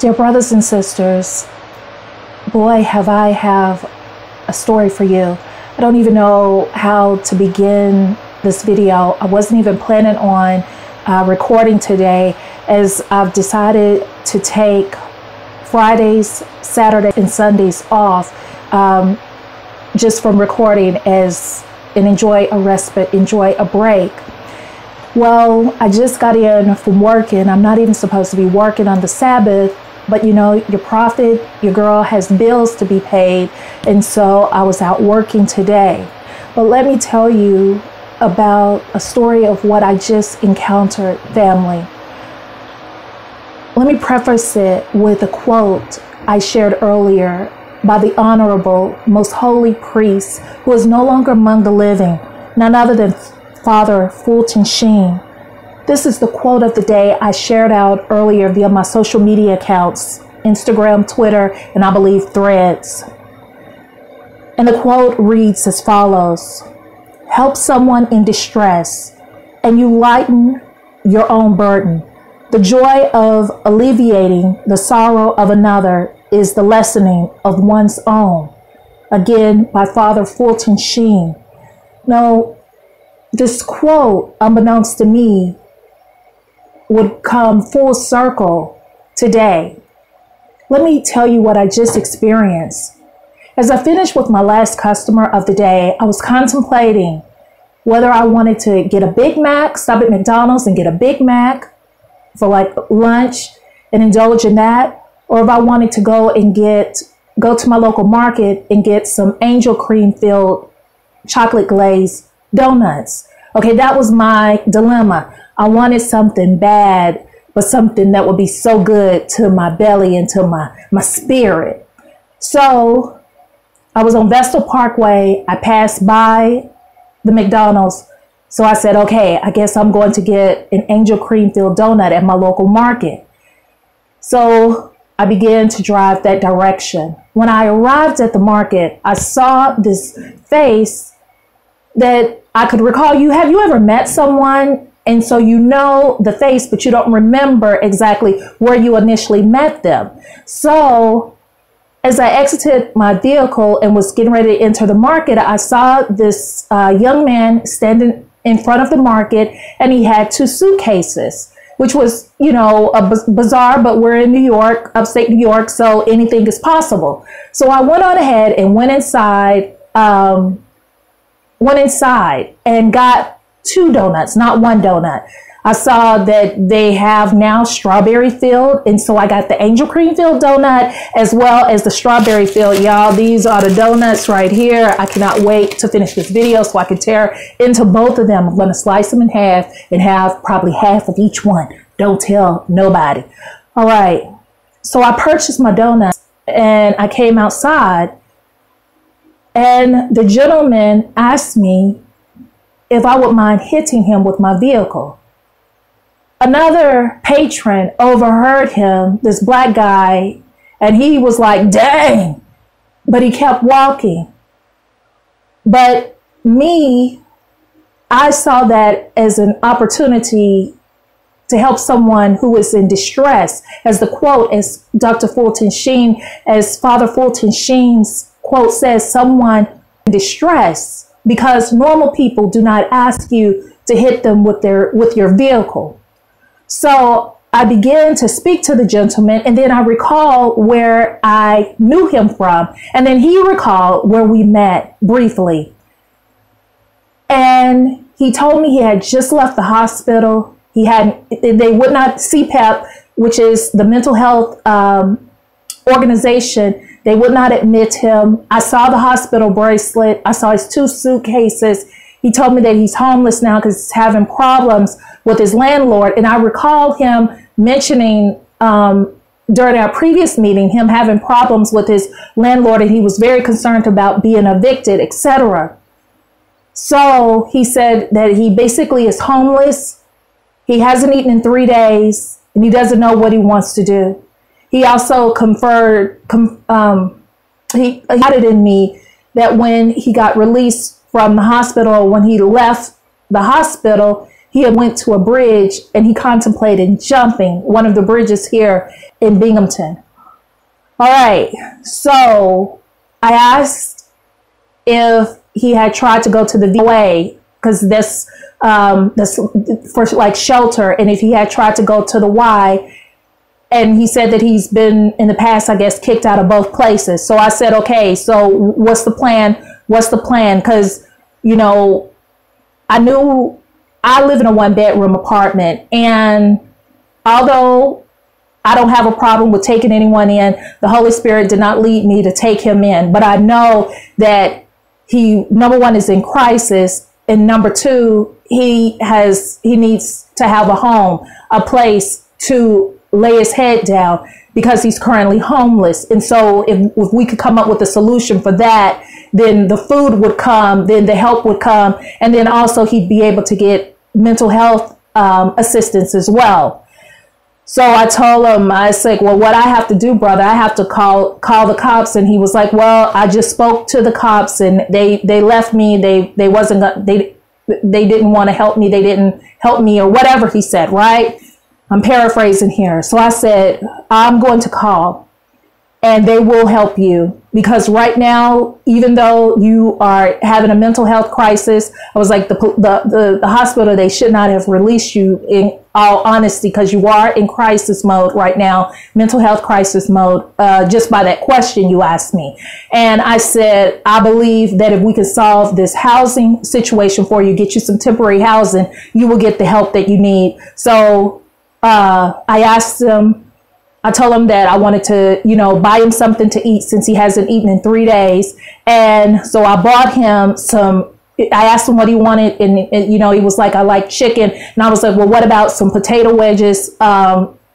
Dear brothers and sisters, boy, I have a story for you. I don't even know how to begin this video. I wasn't even planning on recording today, as I've decided to take Fridays, Saturdays, and Sundays off just from recording and enjoy a respite, enjoy a break. Well, I just got in from work, and I'm not even supposed to be working on the Sabbath, but you know, your prophet, your girl has bills to be paid, and so I was out working today. But let me tell you about a story of what I just encountered, family. Let me preface it with a quote I shared earlier by the Honorable Most Holy Priest, who is no longer among the living, none other than Father Fulton Sheen. This is the quote of the day I shared out earlier via my social media accounts, Instagram, Twitter, and I believe Threads. And the quote reads as follows: help someone in distress, and you lighten your own burden. The joy of alleviating the sorrow of another is the lessening of one's own. Again, by Father Fulton Sheen. Now, this quote, unbeknownst to me, would come full circle today. Let me tell you what I just experienced. As I finished with my last customer of the day, I was contemplating whether I wanted to get a Big Mac, stop at McDonald's and get a Big Mac for like lunch and indulge in that, or if I wanted to go to my local market and get some angel cream filled chocolate glazed donuts. Okay, that was my dilemma. I wanted something bad, but something that would be so good to my belly and to my spirit. So I was on Vestal Parkway. I passed by the McDonald's. So I said, okay, I guess I'm going to get an angel cream filled donut at my local market. So I began to drive that direction. When I arrived at the market, I saw this face that I could recall. Have you ever met someone, and so you know the face, but you don't remember exactly where you initially met them? So as I exited my vehicle and was getting ready to enter the market, I saw this young man standing in front of the market, and he had two suitcases, which was, you know, bizarre, but we're in New York, upstate New York, so anything is possible. So I went on ahead and went inside and got two donuts, not one donut. I saw that they have now strawberry filled, and so I got the angel cream filled donut as well as the strawberry filled. Y'all, these are the donuts right here. I cannot wait to finish this video so I can tear into both of them. I'm going to slice them in half and have probably half of each one. Don't tell nobody. All right, so I purchased my donuts and I came outside, and the gentleman asked me if I would mind hitting him with my vehicle. Another patron overheard him, this black guy, and he was like, dang, but he kept walking. But me, I saw that as an opportunity to help someone who is in distress, as the quote, as Dr. Fulton Sheen, as Father Fulton Sheen's quote says, someone in distress, because normal people do not ask you to hit them with your vehicle. So I began to speak to the gentleman, and then I recall where I knew him from. And then he recalled where we met briefly. And he told me he had just left the hospital. They would not, CPEP, which is the mental health organization, they would not admit him. I saw the hospital bracelet. I saw his two suitcases. He told me that he's homeless now because he's having problems with his landlord. And I recall him mentioning during our previous meeting, him having problems with his landlord, and he was very concerned about being evicted, etc. So he said that he basically is homeless. He hasn't eaten in 3 days, and he doesn't know what he wants to do. He also he had it in me that when he got released from the hospital, when he left the hospital, He had went to a bridge and he contemplated jumping one of the bridges here in Binghamton. All right, so I asked if he had tried to go to the VOA, because this, for like shelter, and if he had tried to go to the Y, and he said that he's been in the past, I guess, kicked out of both places. So I said, okay, so what's the plan? What's the plan? Because, you know, I knew I live in a one-bedroom apartment, and although I don't have a problem with taking anyone in, the Holy Spirit did not lead me to take him in. But I know that he, number one, is in crisis, and number two, he needs to have a home, a place to lay his head down, because he's currently homeless. And so if we could come up with a solution for that, then the food would come, then the help would come, and then also he'd be able to get mental health assistance as well. So I told him, I said, well, what I have to do, brother, I have to call the cops. And he was like, well, I just spoke to the cops and they left me. They didn't want to help me. They didn't help me, or whatever he said, right? I'm paraphrasing here. So I said, I'm going to call and they will help you, because right now, even though you are having a mental health crisis, I was like, the hospital, they should not have released you, in all honesty, because you are in crisis mode right now, mental health crisis mode, just by that question you asked me. And I said, I believe that if we can solve this housing situation for you, get you some temporary housing, you will get the help that you need. So I asked him, I told him that I wanted to, you know, buy him something to eat since he hasn't eaten in 3 days. And so I bought him some, I asked him what he wanted. And you know, he was like, I like chicken. And I was like, well, what about some potato wedges?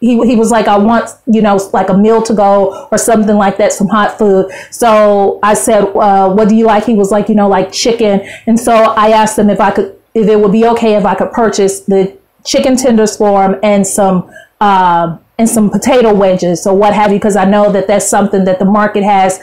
He was like, I want, you know, like a meal to go or something like that, some hot food. So I said, what do you like? He was like, you know, like chicken. And so I asked him if I could, if it would be okay if I could purchase the chicken tenders for him and some potato wedges or what have you, because I know that that's something that the market has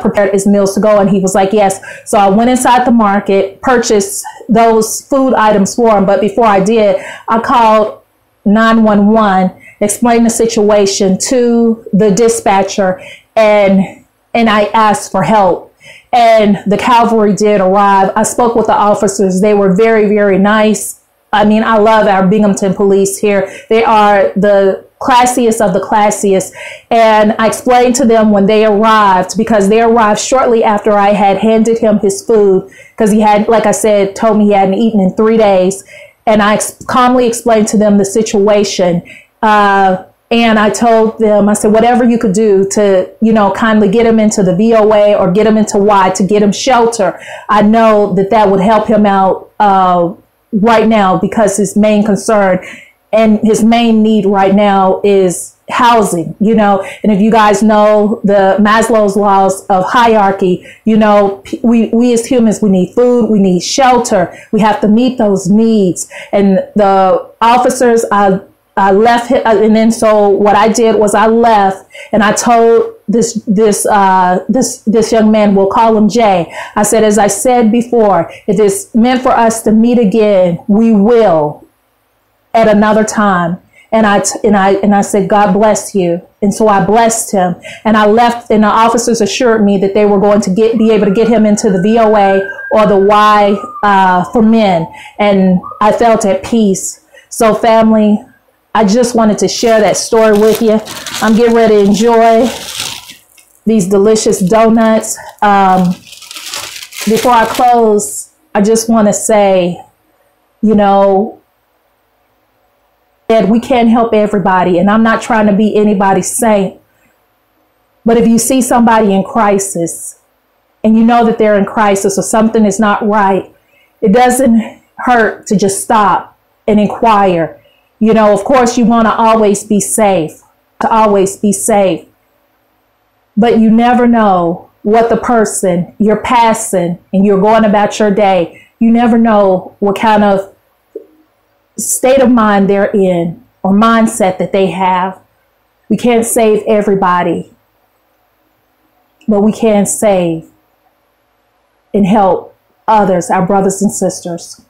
prepared as meals to go. And he was like, yes. So I went inside the market, purchased those food items for him. But before I did, I called 911, explained the situation to the dispatcher, and I asked for help. And the cavalry did arrive. I spoke with the officers. They were very, very nice. I mean, I love our Binghamton police here. They are the classiest of the classiest. And I explained to them when they arrived, because they arrived shortly after I had handed him his food, because he had, like I said, told me he hadn't eaten in 3 days. And I calmly explained to them the situation. And I told them, I said, whatever you could do to, you know, kindly get him into the VOA or get him into Y to get him shelter, I know that that would help him out right now, because his main concern and his main need right now is housing, you know. And if you guys know the Maslow's laws of hierarchy, you know, we as humans, we need food, we need shelter, we have to meet those needs. And the officers, I left him, and then so what I did was I left, and I told this young man, we'll call him Jay. I said, as I said before, if it's meant for us to meet again, we will at another time. And I said, God bless you. And so I blessed him, and I left, and the officers assured me that they were going to be able to get him into the VOA or the Y for men. And I felt at peace. So family, I just wanted to share that story with you. I'm getting ready to enjoy these delicious donuts. Before I close, I just want to say, you know, that we can't help everybody, and I'm not trying to be anybody's saint, but if you see somebody in crisis and you know that they're in crisis or something is not right, it doesn't hurt to just stop and inquire. You know, of course, you want to always be safe, but you never know what the person you're passing and you're going about your day, you never know what kind of state of mind they're in or mindset that they have. We can't save everybody, but we can save and help others, our brothers and sisters.